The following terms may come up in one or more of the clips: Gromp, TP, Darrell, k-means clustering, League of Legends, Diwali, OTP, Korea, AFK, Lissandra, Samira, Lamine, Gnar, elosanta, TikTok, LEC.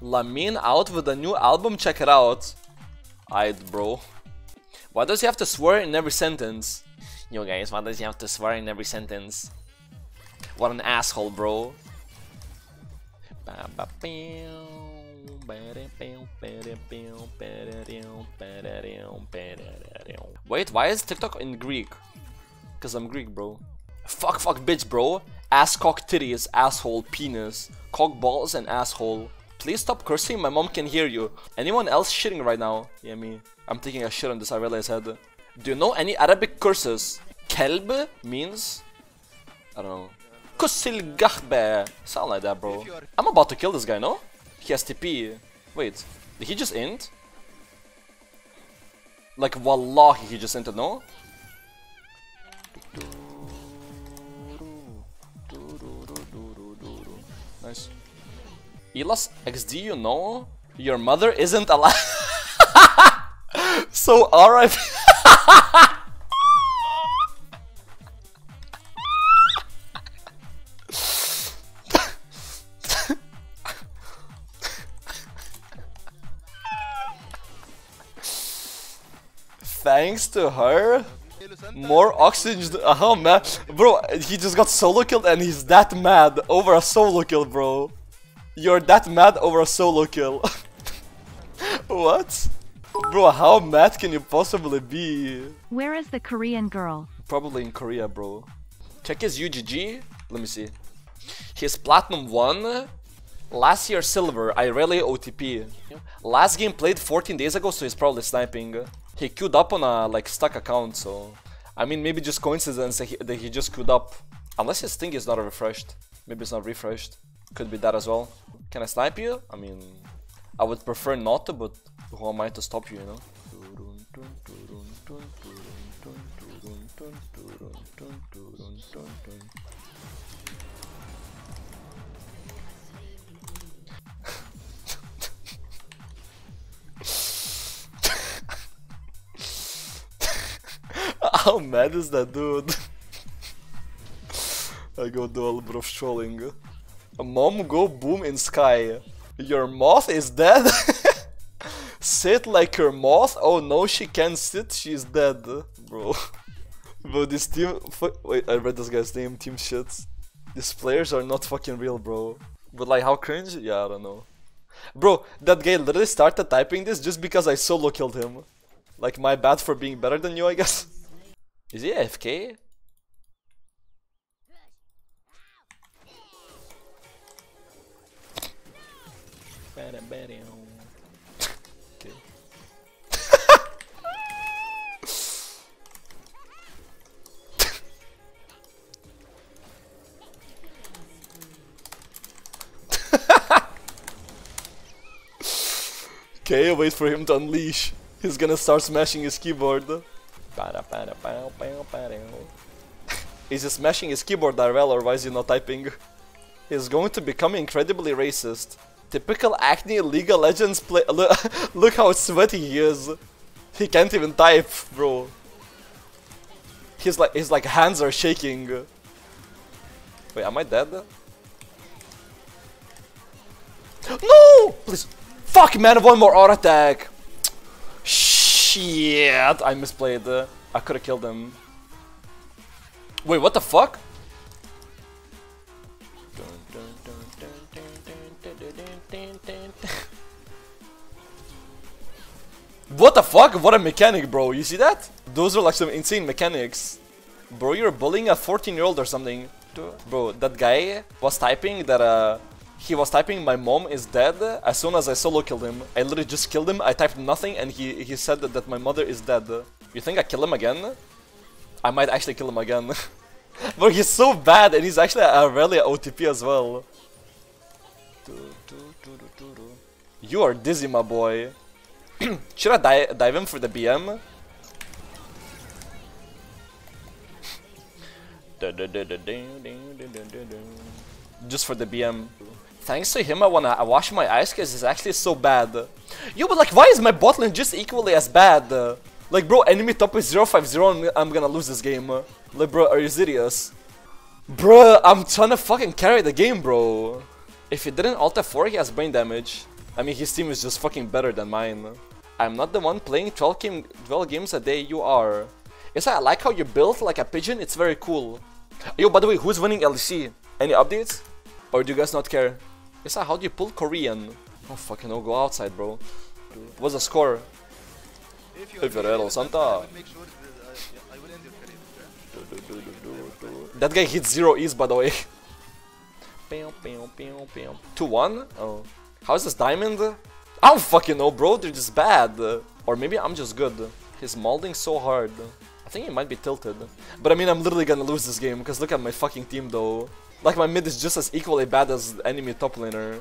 Lamine out with a new album, check it out. Aight, bro. Why does he have to swear in every sentence? Yo guys, why does he have to swear in every sentence? What an asshole, bro. Wait, why is TikTok in Greek? Cause I'm Greek, bro. Fuck, fuck, bitch, bro. Ass, cock, titties, asshole, penis, cock, balls, and asshole. Please stop cursing, my mom can hear you. Anyone else shitting right now? Yeah, me. I'm taking a shit on this, I realize. Do you know any Arabic curses? Kelb means... I don't know. Kusil Gahbe. Sound like that, bro. I'm about to kill this guy, no? He has TP. Wait, did he just int? Like, wallahi, he just entered, no? Nice. Elos XD, you know, your mother isn't alive. So RIP. Thanks to her, more oxygen. Oh man, bro, he just got solo killed and he's that mad over a solo kill, bro. You're that mad over a solo kill. What? Bro, how mad can you possibly be? Where is the Korean girl? Probably in Korea, bro. Check his UGG. Let me see. He's platinum 1. Last year silver. I rarely OTP. Last game played 14 days ago, so he's probably sniping. He queued up on a like stuck account, so... I mean, maybe just coincidence that he just queued up. Unless his thing is not refreshed. Maybe it's not refreshed. Could be that as well. Can I snipe you? I mean, I would prefer not to, but who am I to stop you, you know? How mad is that dude? I go do a little bit of trolling. Mom go boom in sky. Your moth is dead? Sit like your moth? Oh no, she can't sit, she's dead. Bro. Bro, this team... Wait, I read this guy's name, team shits. These players are not fucking real, bro. But like, how cringe? Yeah, I don't know. Bro, that guy literally started typing this just because I solo killed him. Like, my bad for being better than you, I guess. Is he AFK? Okay. Okay, wait for him to unleash. He's gonna start smashing his keyboard. Is he smashing his keyboard, Darrell, or why is he not typing? He's going to become incredibly racist. Typical acne League of Legends play. Look how sweaty he is. He can't even type, bro. His hands are shaking. Wait, am I dead? No! Please. Fuck, man, one more aura attack. Shit, I misplayed. I could have killed him. Wait, what the fuck? What the fuck? What a mechanic, bro. You see that? Those are like some insane mechanics. Bro, you're bullying a 14-year-old or something. Bro, that guy was typing that he was typing my mom is dead as soon as I solo killed him. I literally just killed him, I typed nothing, and he said that my mother is dead. You think I kill him again? I might actually kill him again. Bro, he's so bad, and he's actually a really OTP as well. You are dizzy, my boy. Should I dive him for the BM? Just for the BM. Thanks to him, I wanna wash my eyes because he's actually so bad. Yo, but like, why is my bot lane just equally as bad? Like, bro, enemy top is 0-5-0 and I'm gonna lose this game. Like, bro, are you serious? Bro, I'm trying to fucking carry the game, bro. If he didn't ult F4, he has brain damage. I mean, his team is just fucking better than mine. I'm not the one playing 12 games a day, you are. Yes, I like how you built like a pigeon, it's very cool. Yo, by the way, who's winning LEC? Any updates? Or do you guys not care? Yes, how do you pull Korean? Oh, fucking no, go outside, bro. What's the score? If you're elosanta. That guy hits 0 E's, by the way. 2-1? Oh. How is this diamond? I don't fucking know, bro, they're just bad. Or maybe I'm just good. He's mauling so hard. I think he might be tilted. But I mean, I'm literally gonna lose this game, because look at my fucking team, though. Like, my mid is just as equally bad as enemy top laner.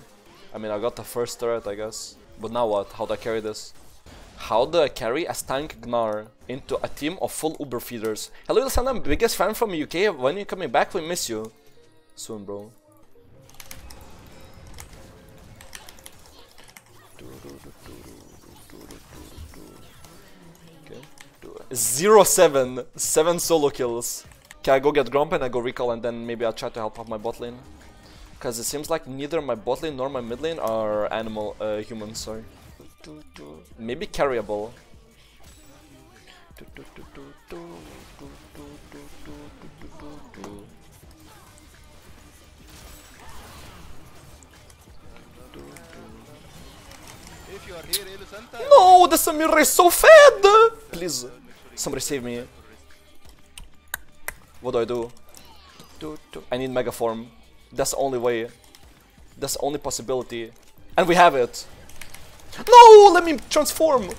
I mean, I got the first turret, I guess. But now what? How do I carry this? How do I carry a stank Gnar into a team of full uber feeders? Hello, elosanta, I'm biggest fan from UK. When you coming back, we miss you. Soon, bro. Okay. 0-7. 7 solo kills. Can I go get Gromp and I go recall and then maybe I'll try to help out my bot lane? Because it seems like neither my bot lane nor my mid lane are humans, sorry. Maybe carryable. If you are here, elosanta. No, the Samira is so fed! Please, somebody save me. What do I do? I need Mega Form. That's the only way. That's the only possibility. And we have it. No, let me transform.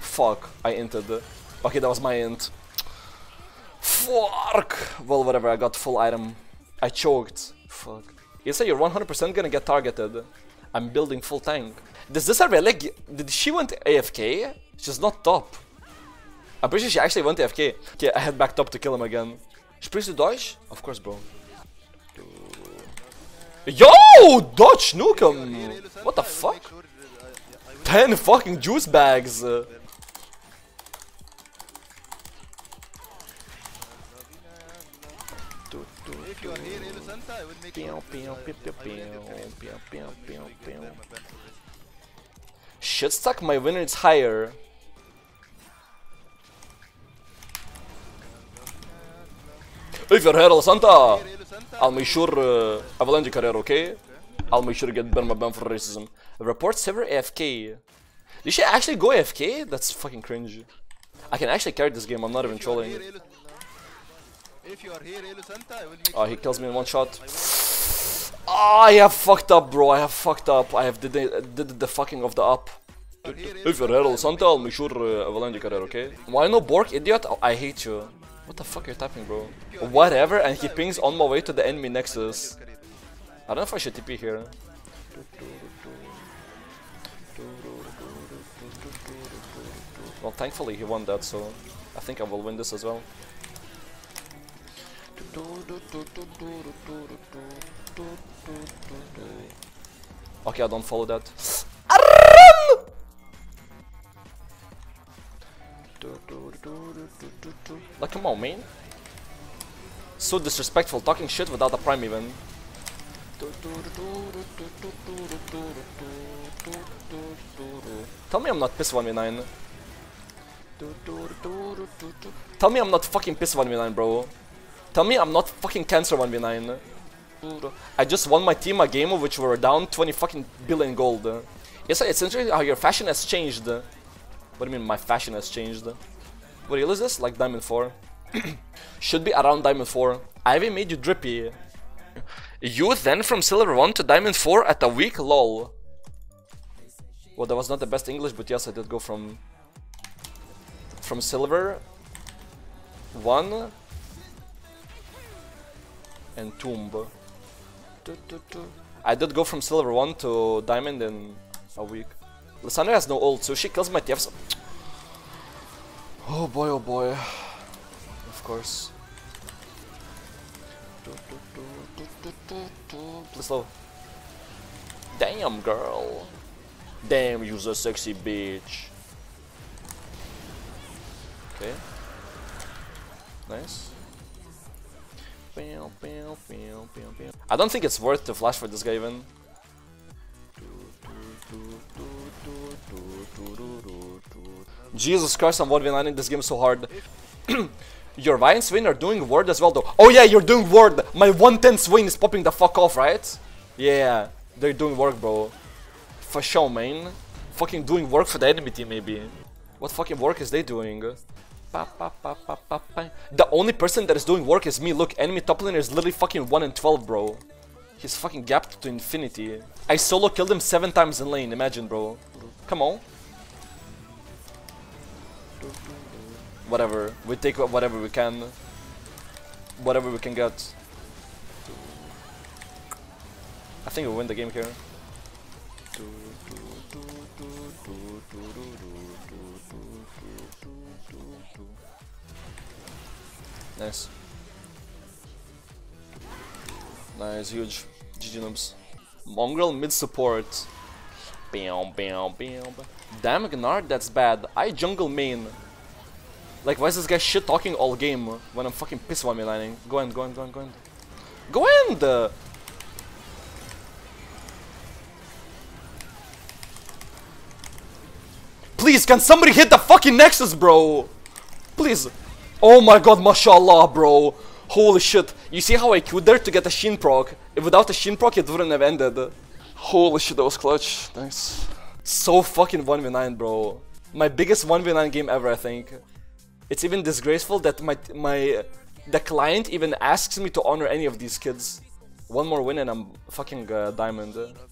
Fuck, I inted. Okay, that was my int. Fuck. Well, whatever, I got full item. I choked. Fuck. You say you're 100% gonna get targeted. I'm building full tank. Is this a relic? Did she went AFK? She's not top. I'm pretty sure she actually went AFK. Okay, I head back top to kill him again. Sprichst du Deutsch? Of course, bro. Yo! Dutch Nukem! What the fuck? 10 fucking juice bags! Shit stuck, my winner is higher. If you're here, elosanta, I'll make sure I will end your career, okay? I'll make sure to get Burma banned for racism. Report server AFK. Did she actually go AFK? That's fucking cringe. I can actually carry this game, I'm not even trolling. Oh, he kills me in one shot. Oh, I have fucked up, bro, I have fucked up. I have did the fucking of the up. If you're here, elosanta, I'll make sure I will end your career, okay? Why no Bork, idiot? Oh, I hate you. What the fuck are you typing, bro? Whatever, and he pings on my way to the enemy nexus. I don't know if I should TP here. Well, thankfully he won that, so I think I will win this as well. Okay, I don't follow that. Like, come on, man. So disrespectful, talking shit without a prime even. Tell me I'm not piss 1v9. Tell me I'm not fucking piss 1v9, bro. Tell me I'm not fucking cancer 1v9. I just won my team a game which were down 20 fucking billion gold. Yes, it's interesting how your fashion has changed. What do you mean my fashion has changed? What real is this? Like Diamond 4. Should be around Diamond 4. I even made you drippy. You then from Silver 1 to Diamond 4 at a week, lol. Well, that was not the best English, but yes, I did go from Silver 1 and Tomb. I did go from Silver 1 to Diamond in a week. Lissandra has no ult, so she kills my TFs. Oh boy, oh boy. Of course. Please slow. Damn, girl. Damn, you's a sexy bitch. Okay. Nice. I don't think it's worth to flash for this guy even. Jesus Christ, I'm 1v9 in this game so hard. Your Vine Swing are doing word as well though. Oh yeah, you're doing word. My 110 Swing is popping the fuck off, right? Yeah, they're doing work, bro. For sure, man. Fucking doing work for the enemy team, maybe. What fucking work is they doing? The only person that is doing work is me. Look, enemy top laner is literally fucking 1 and 12, bro. He's fucking gapped to infinity. I solo killed him 7 times in lane, imagine, bro. Come on. Whatever, we take whatever we can. Whatever we can get. I think we win the game here. Nice. Nice, huge. GG noobs. Mongrel mid support. Bam, bam, bam. Damn, Gnarr, that's bad. I jungle main. Like, why is this guy shit talking all game when I'm fucking pissed while me lining? Go end, go end, go end, go end. Go end! Please, can somebody hit the fucking Nexus, bro? Please. Oh my god, mashallah, bro. Holy shit. You see how I queued there to get a Shin proc? If without a Shin proc, it wouldn't have ended. Holy shit, that was clutch. Thanks. So fucking 1v9, bro. My biggest 1v9 game ever, I think. It's even disgraceful that the client even asks me to honor any of these kids. One more win and I'm fucking diamond.